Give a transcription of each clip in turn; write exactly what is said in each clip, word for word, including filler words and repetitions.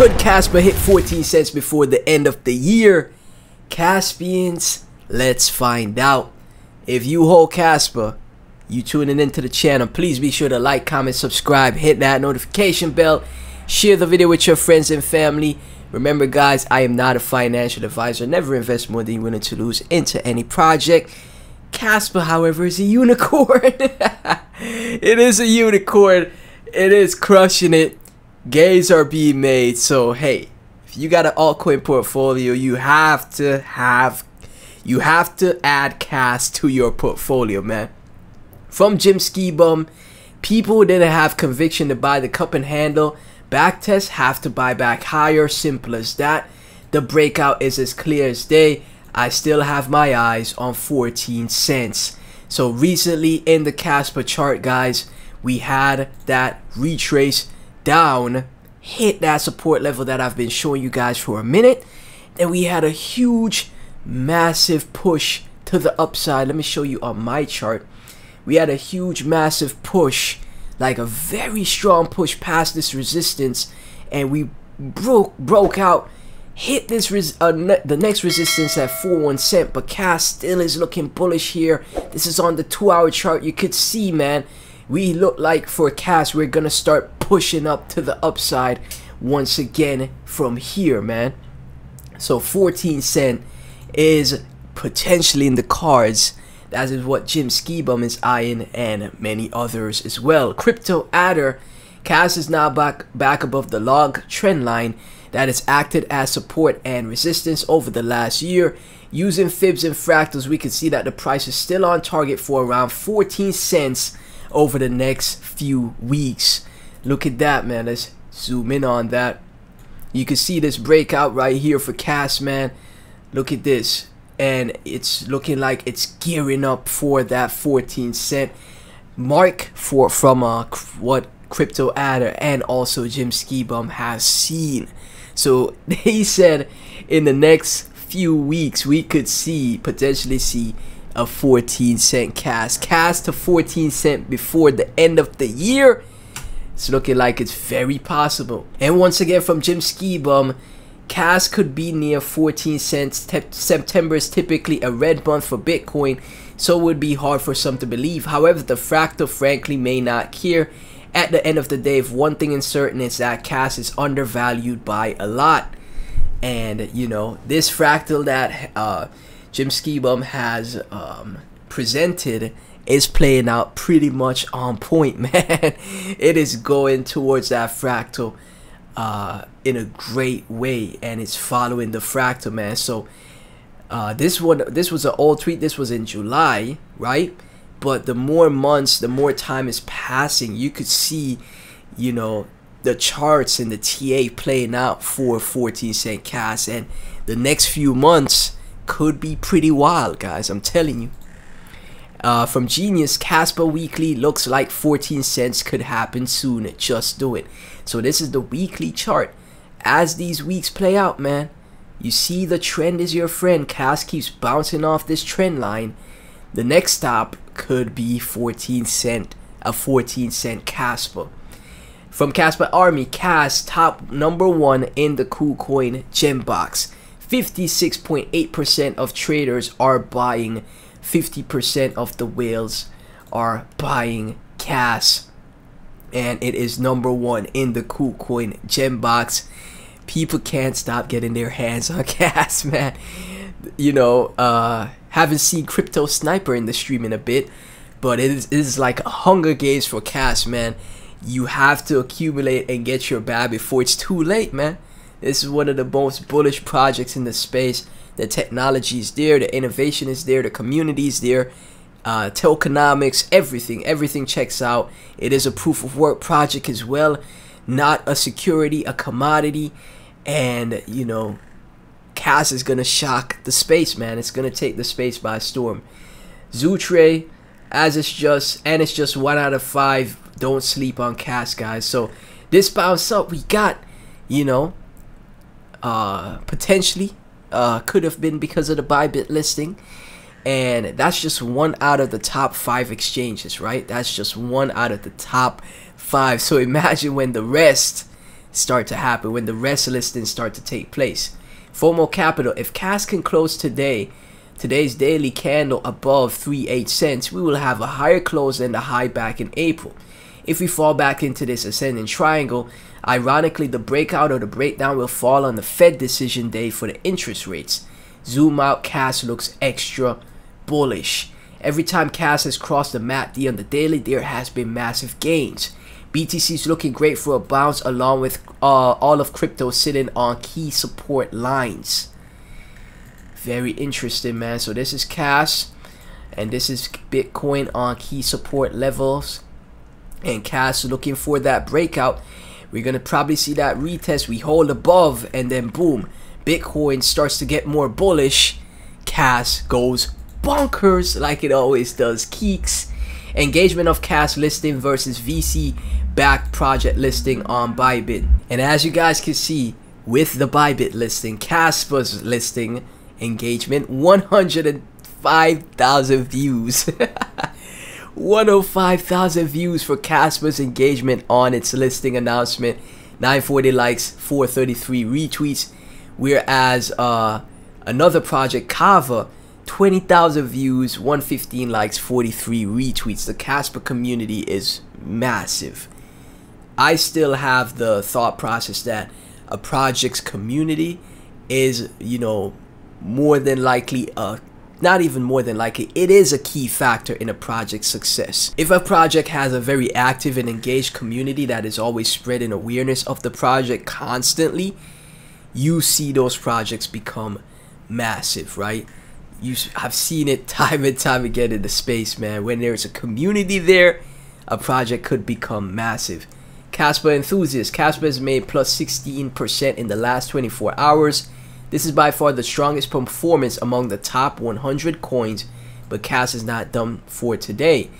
Could Kaspa hit fourteen cents before the end of the year? Kaspians, let's find out. If you hold Kaspa, you tuning into the channel, please be sure to like, comment, subscribe, hit that notification bell, share the video with your friends and family. Remember guys, I am not a financial advisor. Never invest more than you willing to lose into any project. Kaspa, however, is a unicorn. It is a unicorn. It is crushing it. Gains are being made. So hey, if you got an altcoin portfolio, you have to have you have to add Kas to your portfolio, man. From Jim Skibum, people didn't have conviction to buy the cup and handle. Backtests have to buy back higher, simple as that. The breakout is as clear as day. I still have my eyes on fourteen cents. So recently in the Kaspa chart, guys, we had that retrace down, hit that support level that I've been showing you guys for a minute. Then we had a huge, massive push to the upside. Let me show you on my chart. We had a huge, massive push, like a very strong push past this resistance, and we broke broke out, hit this res uh, ne the next resistance at forty-one cent. But Kas still is looking bullish here. This is on the two-hour chart. You could see, man, we look like for Kas we're gonna start pushing up to the upside once again from here, man. So fourteen cent is potentially in the cards. That is what Jim Skibum is eyeing, and many others as well. Crypto Adder, Kas is now back, back above the log trend line that has acted as support and resistance over the last year. Using fibs and fractals, we can see that the price is still on target for around fourteen cents over the next few weeks. Look at that, man. Let's zoom in on that. You can see this breakout right here for Kas, man. Look at this. And it's looking like it's gearing up for that fourteen cent mark for from uh, what Crypto Adder and also Jim Skibum has seen. So they said in the next few weeks we could see potentially see a fourteen cent Kas. Kas to fourteen cent before the end of the year. It's looking like it's very possible. And once again from Jim Skibum, Kas could be near fourteen cents. September is typically a red month for Bitcoin, so it would be hard for some to believe. However, the fractal frankly may not care. At the end of the day, if one thing is certain, is that Kas is undervalued by a lot. And you know, this fractal that uh, Jim Skibum has um, presented is playing out pretty much on point, man. It is going towards that fractal uh in a great way, and it's following the fractal, man. So uh this one this was an old tweet. This was in July, right? But the more months, the more time is passing, you could see, you know, the charts and the T A playing out for fourteen cent Kas, and the next few months could be pretty wild, guys, I'm telling you. Uh, from Genius, Kaspa Weekly looks like fourteen cents could happen soon. Just do it. So this is the weekly chart. As these weeks play out, man, you see the trend is your friend. Kas keeps bouncing off this trend line. The next stop could be fourteen cent, a fourteen cent Kaspa. From Kaspa Army, Kas top number one in the KuCoin gem box. fifty-six point eight percent of traders are buying. fifty percent of the whales are buying Kas, and it is number one in the KuCoin gem box. People can't stop getting their hands on Kas, man. You know, uh, haven't seen Crypto Sniper in the stream in a bit, but it is, it is like Hunger Games for Kas, man. You have to accumulate and get your bag before it's too late, man. This is one of the most bullish projects in the space. The technology is there, the innovation is there, the community is there, uh, tokenomics, everything, everything checks out. It is a proof of work project as well, not a security, a commodity. And, you know, Kas is going to shock the space, man. It's going to take the space by storm. Zutray, as it's just, and it's just one out of five. Don't sleep on Kas, guys. So this bounce up, we got, you know, uh, potentially. Uh, could have been because of the Bybit listing, and that's just one out of the top five exchanges, right? That's just one out of the top five. So imagine when the rest start to happen, when the rest listings start to take place. FOMO Capital, if C A S can close today, today's daily candle above thirty-eight cents, we will have a higher close and a high back in April. If we fall back into this ascending triangle, ironically the breakout or the breakdown will fall on the Fed decision day for the interest rates. Zoom out, C A S looks extra bullish. Every time C A S has crossed the M A C D on the daily, there has been massive gains. B T C is looking great for a bounce, along with uh, all of crypto sitting on key support lines. Very interesting, man. So this is C A S, and this is Bitcoin on key support levels, and C A S looking for that breakout. We're gonna probably see that retest. We hold above, and then boom, Bitcoin starts to get more bullish. C A S goes bonkers like it always does. Keeks. Engagement of C A S listing versus V C backed project listing on Bybit. And as you guys can see, with the Bybit listing, Kaspa's listing engagement, one hundred five thousand views. one hundred five thousand views for Kaspa's engagement on its listing announcement. nine hundred forty likes, four hundred thirty-three retweets. Whereas uh, another project, Kava, twenty thousand views, one hundred fifteen likes, forty-three retweets. The Kaspa community is massive. I still have the thought process that a project's community is, you know, more than likely, uh, not even more than likely, it is a key factor in a project's success. If a project has a very active and engaged community that is always spreading awareness of the project constantly, you see those projects become massive, right? You I've seen it time and time again in the space, man. When there's a community there, a project could become massive. Kaspa enthusiast. Kaspa has made plus sixteen percent in the last twenty-four hours. This is by far the strongest performance among the top one hundred coins, but C A S is not done for today.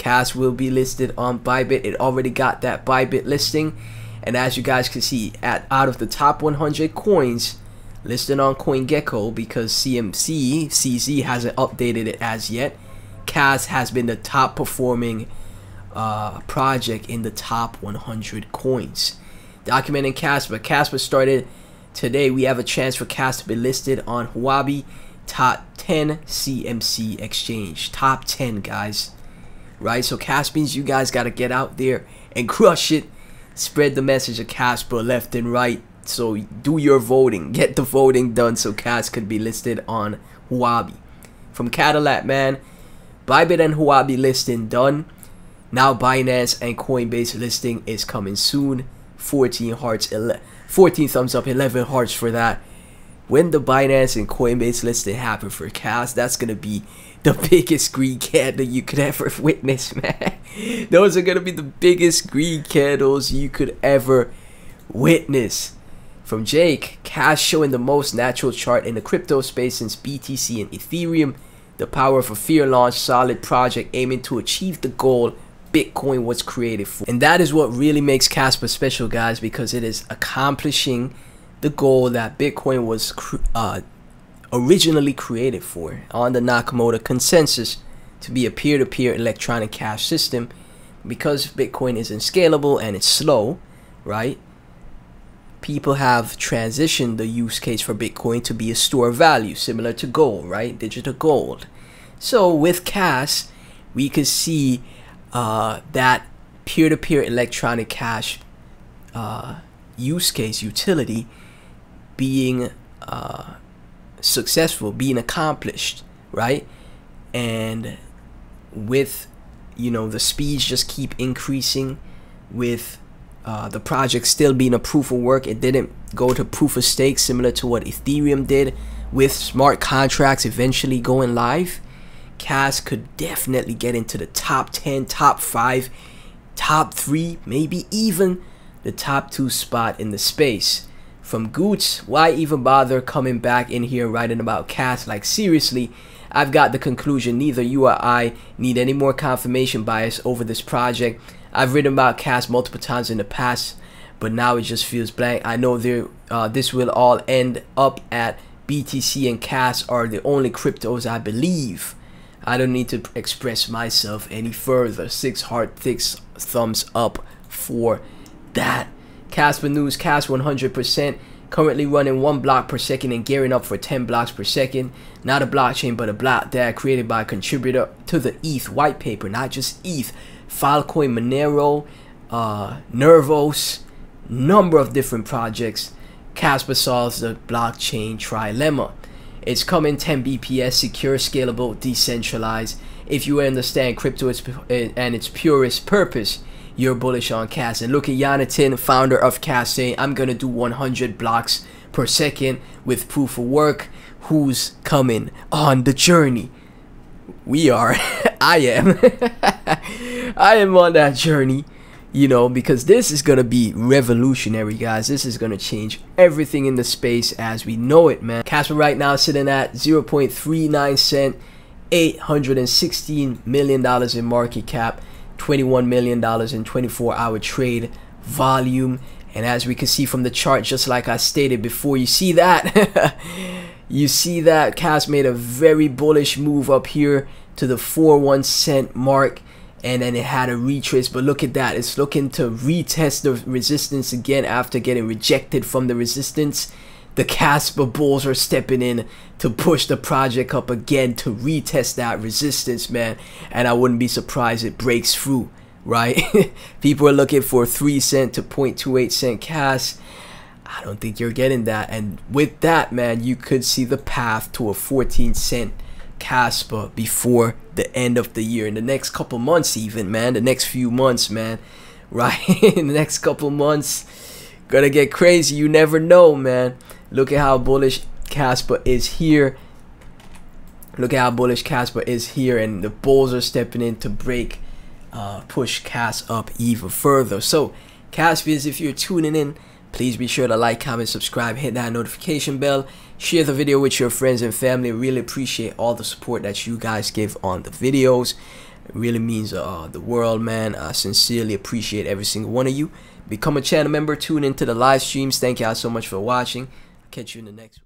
C A S will be listed on Bybit. It already got that Bybit listing. And as you guys can see, at out of the top one hundred coins listed on CoinGecko, because C M C C Z hasn't updated it as yet, C A S has been the top performing uh, project in the top one hundred coins. Documenting Kaspa. Kaspa started today. We have a chance for C A S to be listed on Huobi, top ten C M C exchange. Top ten, guys. Right? So Kaspians, you guys got to get out there and crush it. Spread the message of Kaspa left and right. So do your voting. Get the voting done so C A S could be listed on Huobi. From Cadillac, man. Bybit and Huobi listing done. Now Binance and Coinbase listing is coming soon. fourteen hearts, fourteen thumbs up, eleven hearts for that. When the Binance and Coinbase listing happen for C A S, that's going to be the biggest green candle you could ever witness, man. Those are going to be the biggest green candles you could ever witness. From Jake, C A S showing the most natural chart in the crypto space since B T C and Ethereum. The Power for Fear launch, solid project aiming to achieve the goal Bitcoin was created for. And that is what really makes Kaspa special, guys, because it is accomplishing the goal that Bitcoin was cr uh, originally created for, on the Nakamoto consensus, to be a peer-to-peer electronic cash system. Because Bitcoin isn't scalable and it's slow, right? People have transitioned the use case for Bitcoin to be a store of value, similar to gold, right? Digital gold. So with C A S, we could see Uh, that peer-to-peer electronic cash uh, use case utility being uh, successful, being accomplished, right? And with, you know, the speeds just keep increasing, with uh, the project still being a proof of work. It didn't go to proof of stake, similar to what Ethereum did, with smart contracts eventually going live. C A S could definitely get into the top ten, top five, top three, maybe even the top two spot in the space. From Goots, why even bother coming back in here writing about C A S? Like, seriously, I've got the conclusion. Neither you or I need any more confirmation bias over this project. I've written about C A S multiple times in the past, but now it just feels blank. I know there, uh, this will all end up at B T C and C A S are the only cryptos I believe. I don't need to express myself any further. Six heart, six thumbs up for that. Kaspa news, Kaspa one hundred percent, currently running one block per second and gearing up for ten blocks per second. Not a blockchain, but a block that created by a contributor to the E T H white paper, not just E T H, Filecoin, Monero, uh, Nervos, number of different projects. Kaspa solves the blockchain trilemma. It's coming ten B P S, secure, scalable, decentralized. If you understand crypto and its purest purpose, you're bullish on Kaspa. And look at Yonatan, founder of Kaspa, saying, I'm going to do one hundred blocks per second with proof of work. Who's coming on the journey? We are. I am. I am on that journey, you know, because this is going to be revolutionary, guys. This is going to change everything in the space as we know it, man. Kaspa right now sitting at zero point three nine cent, eight hundred sixteen million dollars in market cap, twenty-one million dollars in twenty-four hour trade volume. And as we can see from the chart, just like I stated before, you see that you see that Kaspa made a very bullish move up here to the forty-one cent mark, and then it had a retrace. But look at that, it's looking to retest the resistance again after getting rejected from the resistance. The Kaspa bulls are stepping in to push the project up again to retest that resistance, man. And I wouldn't be surprised it breaks through, right? People are looking for three cent to zero point two eight cent Kaspa. I don't think you're getting that. And with that, man, you could see the path to a fourteen cent Kaspa before the end of the year. In the next couple months even, man. The next few months, man. Right? In the next couple months, gonna get crazy. You never know, man. Look at how bullish Kaspa is here. Look at how bullish Kaspa is here, and the bulls are stepping in to break, uh, push Kaspa up even further. So, Kaspians, if you're tuning in, please be sure to like, comment, subscribe, hit that notification bell, share the video with your friends and family. Really appreciate all the support that you guys give on the videos. It really means uh, the world, man. I sincerely appreciate every single one of you. Become a channel member, tune into the live streams. Thank y'all so much for watching. Catch you in the next one.